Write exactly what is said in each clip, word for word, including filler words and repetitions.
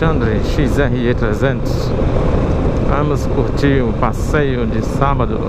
Alexandre, X R E trezentos. Vamos curtir o passeio de sábado.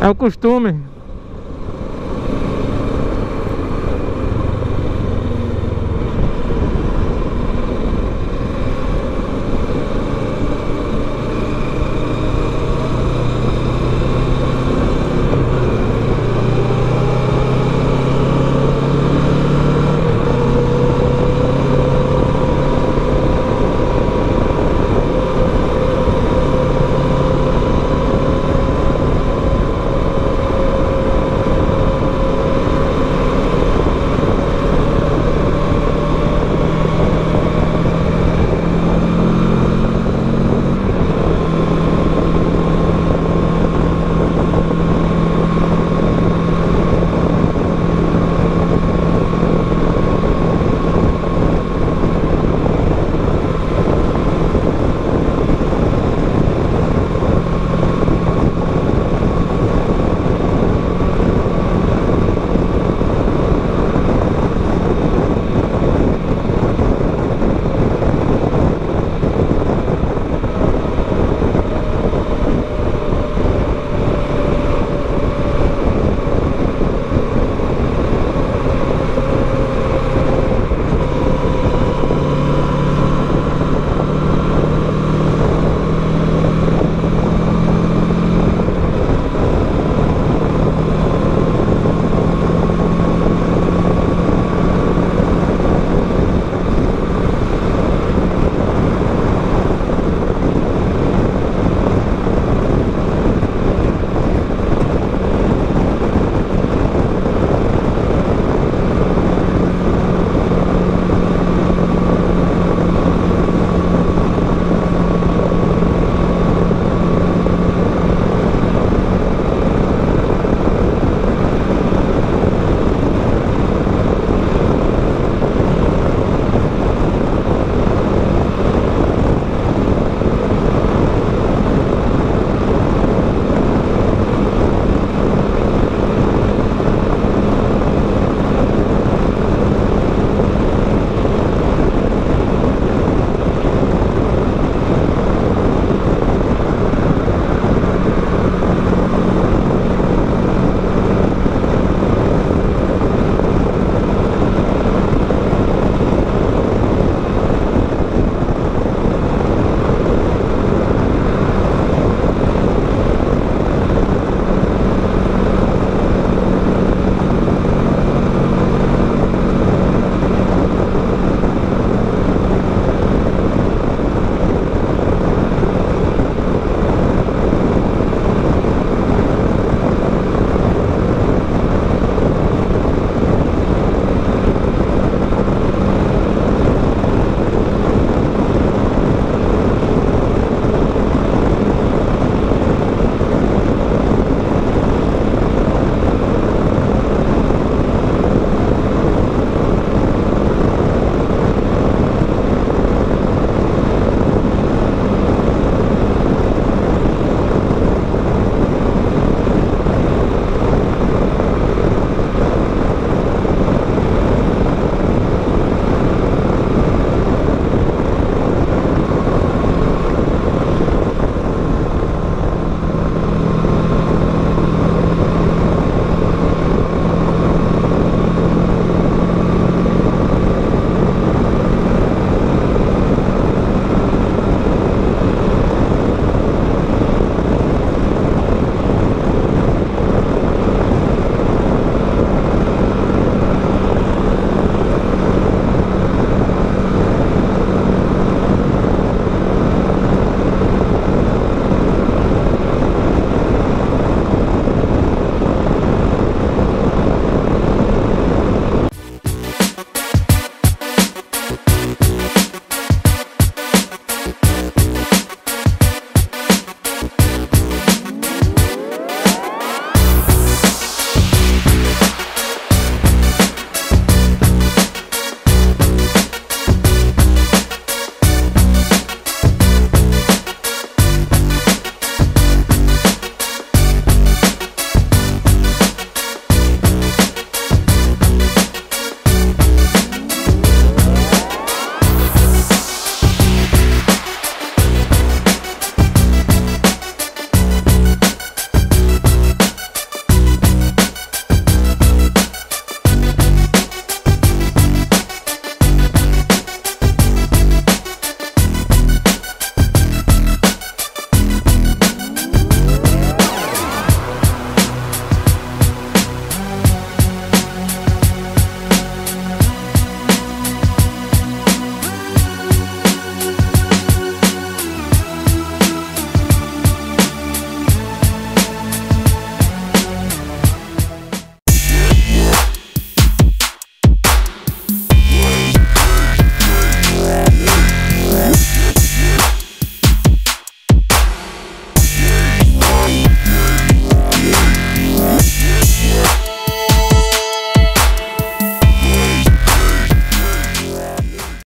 É o costume.